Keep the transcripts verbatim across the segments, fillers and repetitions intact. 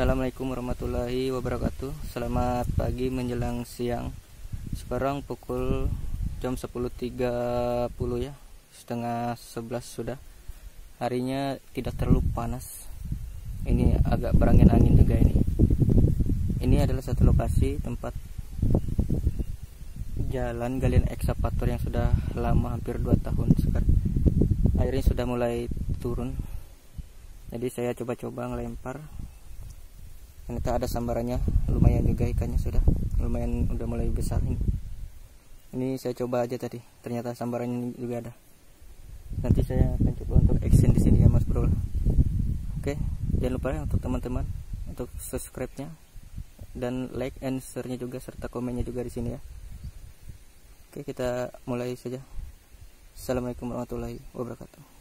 Assalamualaikum warahmatullahi wabarakatuh. Selamat pagi menjelang siang. Sekarang pukul jam sepuluh tiga puluh ya, setengah sebelas sudah. Harinya tidak terlalu panas. Ini agak berangin-angin juga ini. Ini adalah satu lokasi tempat jalan galian Excavator yang sudah lama, hampir dua tahun sekarang. Airnya sudah mulai turun. Jadi saya coba-coba ngelempar. Ternyata ada sambarannya, lumayan juga ikannya sudah. Lumayan udah mulai besar ini. Ini saya coba aja tadi. Ternyata sambarannya juga ada. Nanti saya akan coba untuk action di sini ya Mas Bro. Oke, jangan lupa ya untuk teman-teman untuk subscribe-nya dan like and share-nya juga, serta komennya juga di sini ya. Oke, kita mulai saja. Assalamualaikum warahmatullahi wabarakatuh.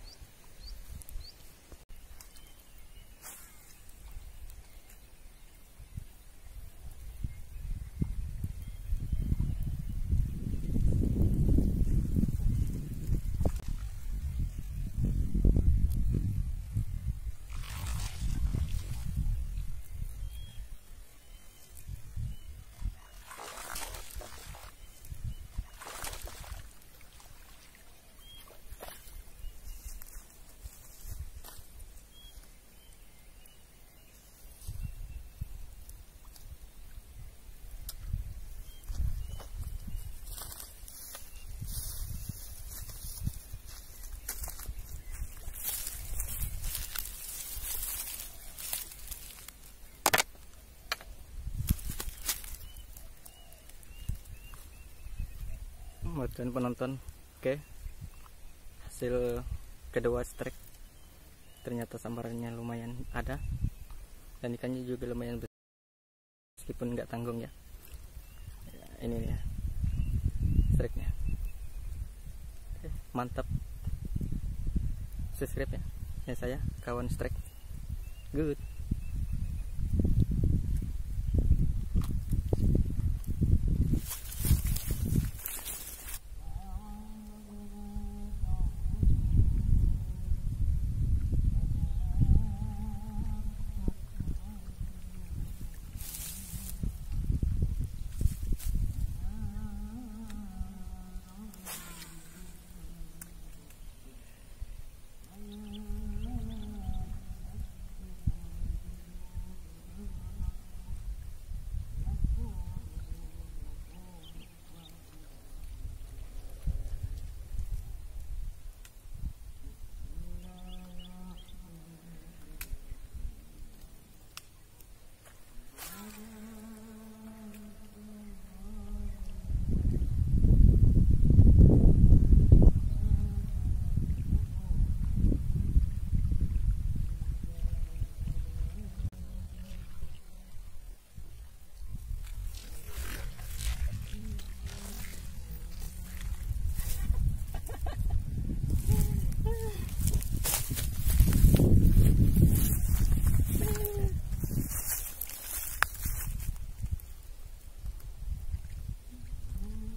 Dan penonton, oke, hasil kedua strike ternyata sambarannya lumayan ada dan ikannya juga lumayan besar, meskipun nggak tanggung ya. Ini ya strike-nya, mantap. Subscribe ya, ya saya Kawan Strike. Good.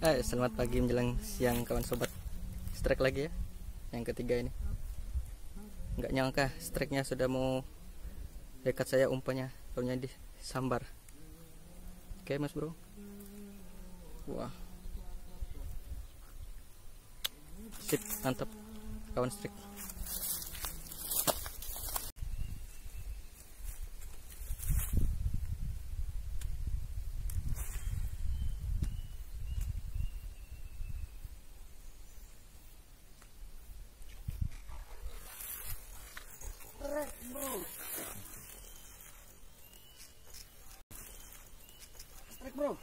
Eh, selamat pagi menjelang siang kawan sobat. Strike lagi ya, yang ketiga ini. Nggak nyangka strike-nya sudah mau dekat saya umpannya, taunya disambar. Oke Mas Bro. Wah, sip, mantap Kawan Strike. Strike bro.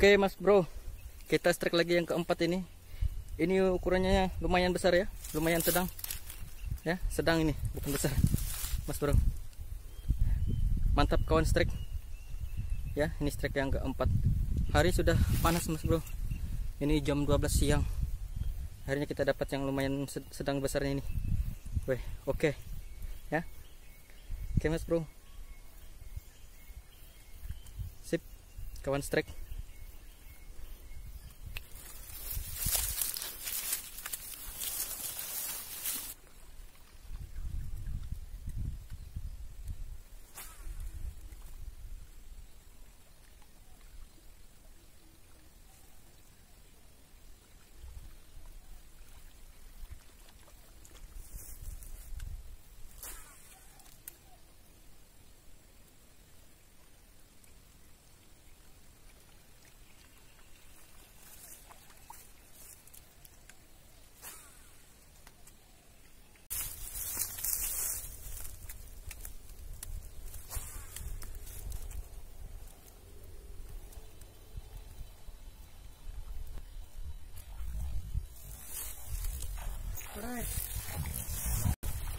Oke Mas Bro, kita strike lagi yang keempat ini. Ini ukurannya lumayan besar ya, lumayan sedang ya, sedang ini, bukan besar Mas Bro. Mantap Kawan Strike ya, ini strike yang keempat. Hari sudah panas Mas Bro, Ini jam dua belas siang. Akhirnya kita dapat yang lumayan sedang besarnya ini. Weh, oke. Okay. Ya. Oke, okay, Mas Bro. Sip. Kawan Strike.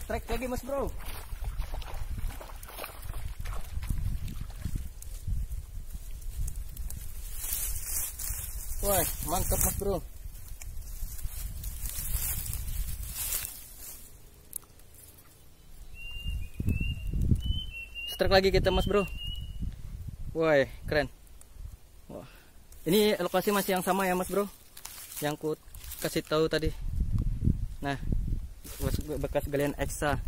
Strike lagi Mas Bro. Wah, mantap Mas Bro. Strike lagi kita Mas Bro. Wah, keren. Wah. Ini lokasi masih yang sama ya Mas Bro, yang ku kasih tahu tadi. Nah, bekas galian Exa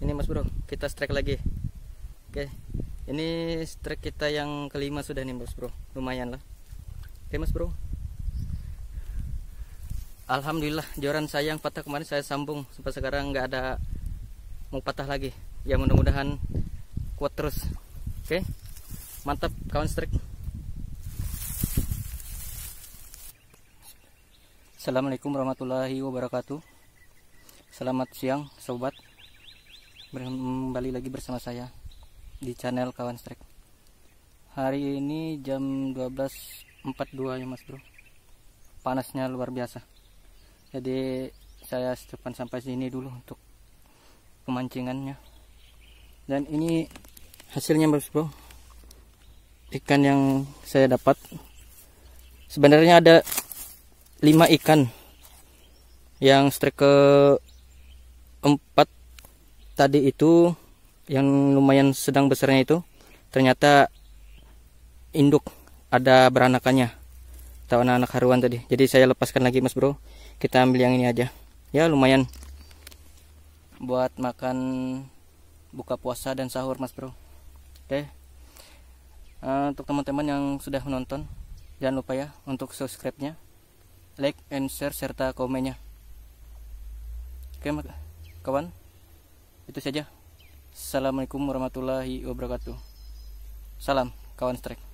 ini Mas Bro, kita strike lagi. Oke, ini strike kita yang kelima sudah nih Mas Bro, lumayan lah. Oke Mas Bro, alhamdulillah joran saya yang patah kemarin saya sambung sampai sekarang nggak ada mau patah lagi. Ya mudah-mudahan kuat terus. Oke, mantap Kawan Strike. Assalamualaikum warahmatullahi wabarakatuh. Selamat siang sobat, kembali lagi bersama saya di channel Kawan Strike. Hari ini jam dua belas empat puluh dua ya Mas Bro. Panasnya luar biasa. Jadi saya setepan sampai sini dulu untuk pemancingannya. Dan ini hasilnya Mas Bro, ikan yang saya dapat. Sebenarnya ada lima ikan yang strike ke empat tadi itu, yang lumayan sedang besarnya itu ternyata induk, ada beranakannya atau anak-anak haruan tadi. Jadi saya lepaskan lagi Mas Bro, kita ambil yang ini aja ya, lumayan buat makan buka puasa dan sahur Mas Bro. Oke, uh, untuk teman-teman yang sudah menonton, jangan lupa ya untuk subscribe-nya, like and share serta komennya. Oke kawan, itu saja. Assalamualaikum warahmatullahi wabarakatuh. Salam Kawan Strike.